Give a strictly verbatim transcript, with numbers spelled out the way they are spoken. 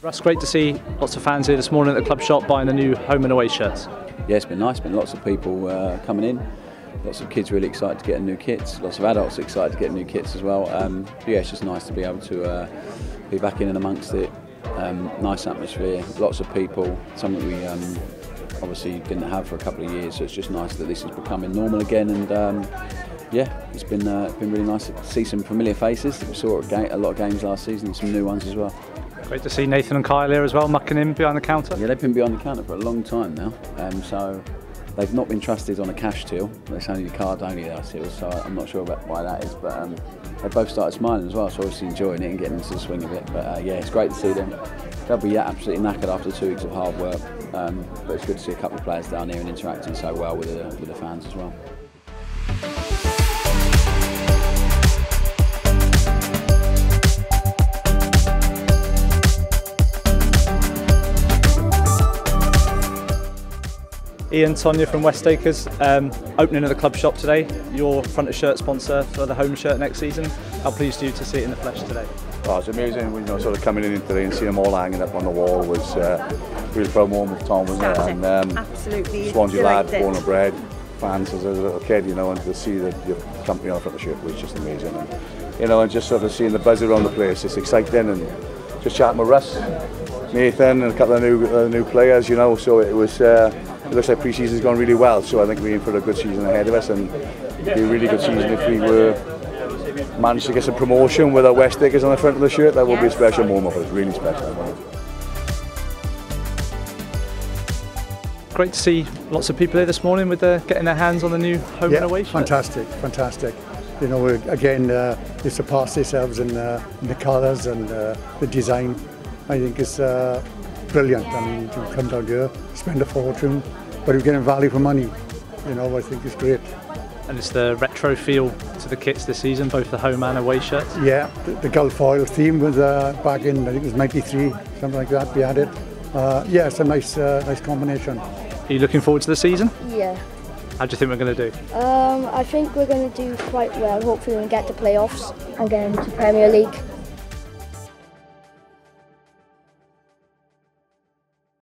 Russ, great to see lots of fans here this morning at the club shop buying the new home and away shirts. Yeah, it's been nice, been lots of people uh, coming in, lots of kids really excited to get new kits, lots of adults excited to get new kits as well. Um, yeah, it's just nice to be able to uh, be back in and amongst it. Um, nice atmosphere, lots of people, something we um, obviously didn't have for a couple of years, so it's just nice that this is becoming normal again. And um, yeah, it's been uh, been really nice to see some familiar faces. We saw a lot of games last season, some new ones as well. Great to see Nathan and Kyle here as well, mucking in behind the counter. Yeah, they've been behind the counter for a long time now, um, so they've not been trusted on a cash till. It's only card only they are till, so I'm not sure about why that is. But um, they both started smiling as well, so obviously enjoying it and getting into the swing of it. But uh, yeah, it's great to see them. They'll be absolutely knackered after two weeks of hard work, um, but it's good to see a couple of players down here and interacting so well with the, with the fans as well. Ian Tonya from West Akers, um, opening of the club shop today. Your front of shirt sponsor for the home shirt next season. How pleased are you to see it in the flesh today? Well, it's amazing, you know, sort of coming in today and seeing them all hanging up on the wall was uh, really fun one with Tom, wasn't it? And, um, absolutely. Swansea lad, born and bred, fans as a little kid, you know, and to see the, your company on the front of the shirt was just amazing. And, you know, and just sort of seeing the buzz around the place, it's exciting, and just chatting with Russ, Nathan, and a couple of new uh, new players, you know, so it was. Uh, It looks like pre-season's gone really well, so I think we're in for a good season ahead of us, and it'd be a really good season if we were managed to get some promotion with our West Dickers on the front of the shirt. That would be a special moment, but it's really special. Great to see lots of people here this morning with the, getting their hands on the new home yeah, and away shirt. Fantastic, fantastic. You know, again, uh, they surpassed themselves in, uh, in the colours and uh, the design. I think it's. Uh, Brilliant. I mean, you come down here, spend a fortune, but you're getting value for money. You know, I think it's great. And it's the retro feel to the kits this season, both the home and away shirts. Yeah, the, the gold foil theme was uh, back in, I think it was ninety-three, something like that. We had it. Uh, yeah, it's a nice, uh, nice combination. Are you looking forward to the season? Yeah. How do you think we're going to do? Um, I think we're going to do quite well. Hopefully, we'll get the playoffs and get into Premier League.